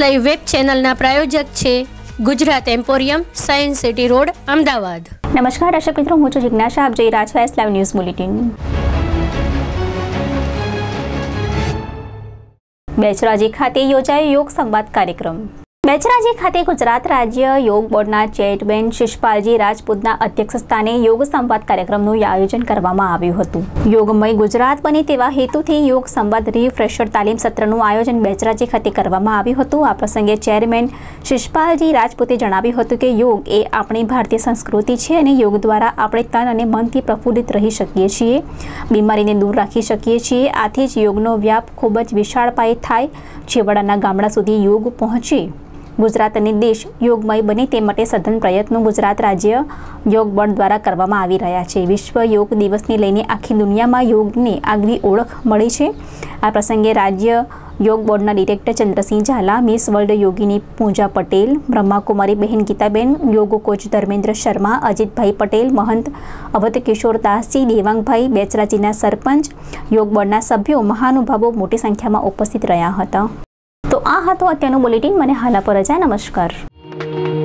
Live web channel ना प्रायोजक छे Gujarat emporium science city road Amdavad. नमस्कार दर्शक मित्रों, हूँ छुं जिज्ञासा, आप जोई રહ્યા છો S Live news bulletin. Becharaji ખાતે યોજાયો યોગ સંવાદ કાર્યક્રમ। बेचराजी खाते गुजरात राज्य योग बोर्ड चेयरमेन शिषपाल जी राजपूत अध्यक्ष स्थाने योग संवाद कार्यक्रम आयोजन करवामां आव्युं हतुं। योगमय गुजरात बने तेवा हेतुथी योग संवाद रिफ्रेशर तालीम सत्रनुं आयोजन बेचराजी खाते करवामां आव्युं हतुं। आ प्रसंगे चेयरमेन शिषपाल जी राजपूते जणाव्युं हतुं के योग ए आपणी भारतीय संस्कृति छे अने योग द्वारा आपणे तन अने मनथी प्रफुल्लित रही शकीए छीए, बीमारीने दूर राखी शकीए छीए। आथी ज योगनो व्याप खूब ज विशाळ पाये थाय, छेवाडाना गामडा सुधी योग पहोंचे। गुजरात अने देश योगमय बने ते माटे सघन प्रयत्नों गुजरात राज्य योग बोर्ड द्वारा करवामां आवी रह्या छे। विश्व योग दिवस ने लईने आखी दुनिया में योग ने आगवी ओळख मळी छे। आ प्रसंगे राज्य योग board director Chandra Singh Jhala, Miss World योगिनी पूजा पटेल, ब्रह्माकुमारी बहन गीताबेन, योग कोच धर्मेन्द्र शर्मा, अजित भाई पटेल, महंत अवधकिशोर दासजी, देवांग भाई, बेचराजीना सरपंच, योग बोर्डना सभ्यों महानुभावों मोटी संख्या में उपस्थित रह्या हता। तो आ हतो अत्यारनुं बुलेटिन। मने हाला पर रजा। नमस्कार।